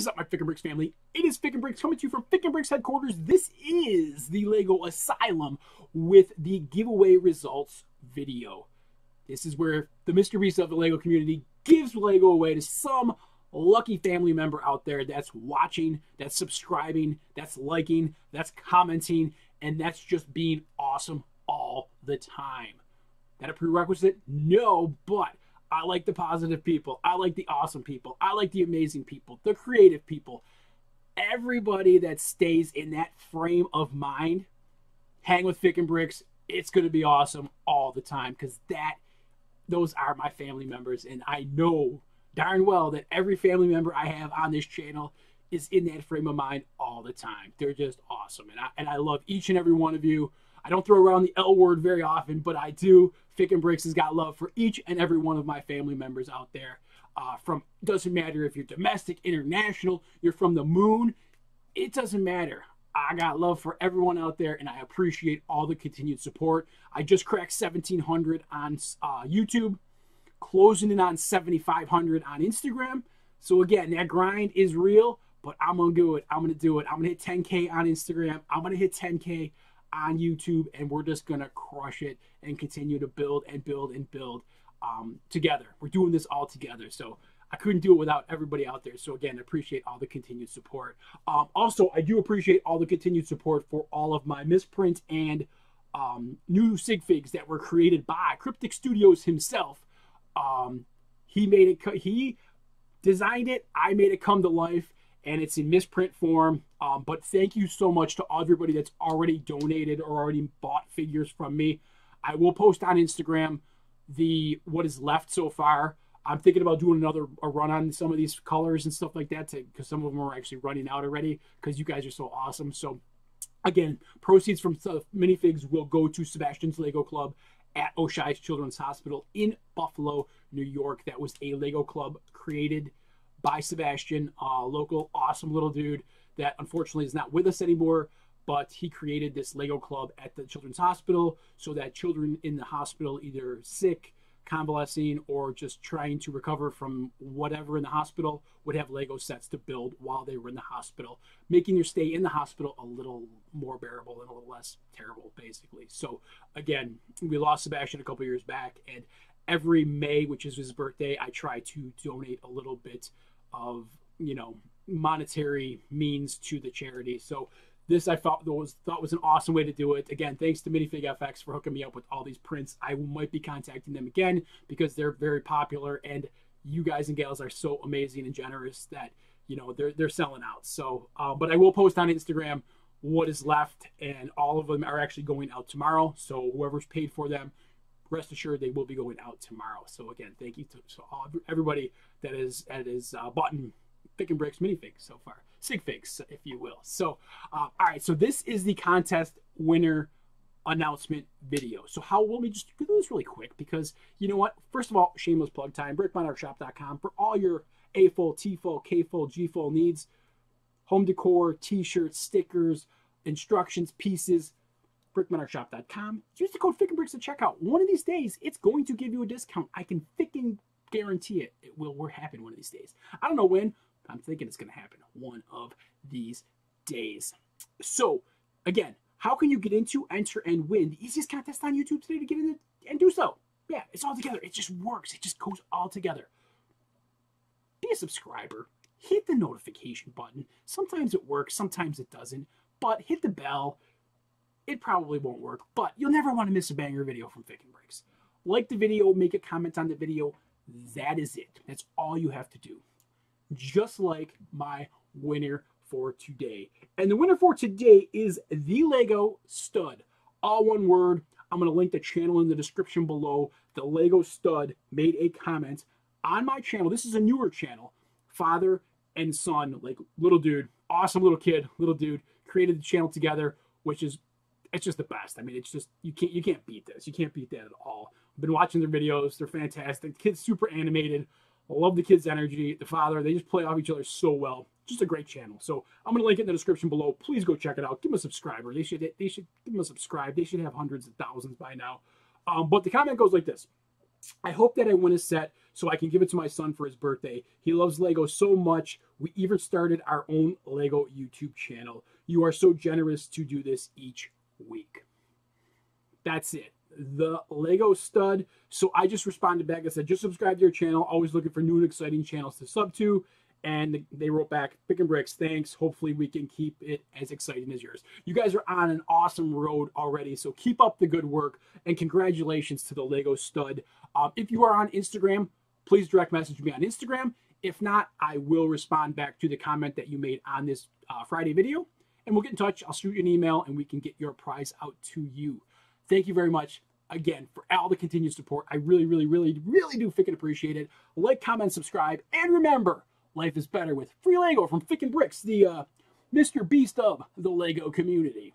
is up, my FikinBricks family? It is FikinBricks coming to you from FikinBricks headquarters. This is the Lego Asylum with the giveaway results video. This is where the Mr. Beast of the Lego community gives Lego away to some lucky family member out there that's watching, that's subscribing, that's liking, that's commenting, and that's just being awesome all the time. That a prerequisite? No, but I like the positive people. I like the awesome people. I like the amazing people, the creative people. Everybody that stays in that frame of mind, hang with FikinBricks. It's going to be awesome all the time because those are my family members. And I know darn well that every family member I have on this channel is in that frame of mind all the time. They're just awesome. And I love each and every one of you. I don't throw around the L word very often, but I do. FikinBricks has got love for each and every one of my family members out there. Doesn't matter if you're domestic, international, you're from the moon. It doesn't matter. I got love for everyone out there, and I appreciate all the continued support. I just cracked 1,700 on YouTube, closing in on 7,500 on Instagram. So again, that grind is real, but I'm going to do it. I'm going to do it. I'm going to hit 10K on Instagram. I'm going to hit 10K on YouTube, and we're just gonna crush it and continue to build and build and build together. We're doing this all together, so I couldn't do it without everybody out there. So again, I appreciate all the continued support. Also, I do appreciate all the continued support for all of my misprints and new sig figs that were created by Cryptic Studios himself. He designed it, I made it come to life, and it's in misprint form. But thank you so much to everybody that's already donated or already bought figures from me. I will post on Instagram what is left so far. I'm thinking about doing a run on some of these colors and stuff like that, because some of them are actually running out already because you guys are so awesome. So again, proceeds from minifigs will go to Sebastian's Lego Club at Oishei Children's Hospital in Buffalo, New York. That was a Lego Club created by Sebastian, local awesome little dude that unfortunately is not with us anymore, but he created this Lego Club at the Children's Hospital so that children in the hospital, either sick, convalescing, or just trying to recover from whatever in the hospital, would have Lego sets to build while they were in the hospital, making your stay in the hospital a little more bearable and a little less terrible, basically. So again, we lost Sebastian a couple years back, and every May, which is his birthday, I try to donate a little bit of, you know, monetary means to the charity. So this I thought was an awesome way to do it. Again, thanks to Minifig FX for hooking me up with all these prints. I might be contacting them again because they're very popular, and you guys and gals are so amazing and generous that, you know, they're selling out. So but I will post on Instagram what is left, and all of them are actually going out tomorrow. So whoever's paid for them, rest assured they will be going out tomorrow. So again, thank you to everybody that is button FikinBricks minifigs so far, sig figs, if you will. So all right, so this is the contest winner announcement video. So how will we just do this really quick, because you know what, first of all, shameless plug time, BrickMenardShop.com for all your A-fold, T-fold, K-fold, G-fold needs, home decor, t-shirts, stickers, instructions, pieces, BrickMenardShop.com. Use the code FikinBricks at checkout. One of these days, it's going to give you a discount. I can freaking guarantee it. It will happen one of these days. I don't know when. I'm thinking it's going to happen one of these days. So, again, how can you get into, enter, and win the easiest contest on YouTube today to get in and do so? Yeah, it's all together. It just works. It just goes all together. Be a subscriber. Hit the notification button. Sometimes it works. Sometimes it doesn't. But hit the bell. It probably won't work, but you'll never want to miss a banger video from FikinBricks. Like the video, make a comment on the video. That is it. That's all you have to do. Just like my winner for today. And the winner for today is the Lego Stud. All one word. I'm going to link the channel in the description below. The Lego Stud made a comment on my channel. This is a newer channel. Father and son, like little dude. Awesome little kid, little dude. Created the channel together, which is... it's just the best. I mean, it's just, you can't beat this. You can't beat that at all. I've been watching their videos. They're fantastic. The kids super animated. I love the kids' energy. The father, they just play off each other so well. Just a great channel. So I'm going to link it in the description below. Please go check it out. Give them a subscriber. They should give them a subscribe. They should have hundreds of thousands by now. But the comment goes like this. I hope that I win a set so I can give it to my son for his birthday. He loves Lego so much. We even started our own Lego YouTube channel. You are so generous to do this each week. That's it. The Lego Stud. So I just responded back. I said, just subscribe to your channel. Always looking for new and exciting channels to sub to. And they wrote back, FikinBricks, thanks. Hopefully we can keep it as exciting as yours. You guys are on an awesome road already, so keep up the good work. And congratulations to the Lego Stud. If you are on Instagram, please direct message me on Instagram. If not, I will respond back to the comment that you made on this Friday video. And we'll get in touch. I'll shoot you an email, and we can get your prize out to you. Thank you very much, again, for all the continued support. I really, really, really, really do freaking appreciate it. Like, comment, subscribe, and remember, life is better with free Lego from FikinBricks, the Mr. Beast of the Lego community.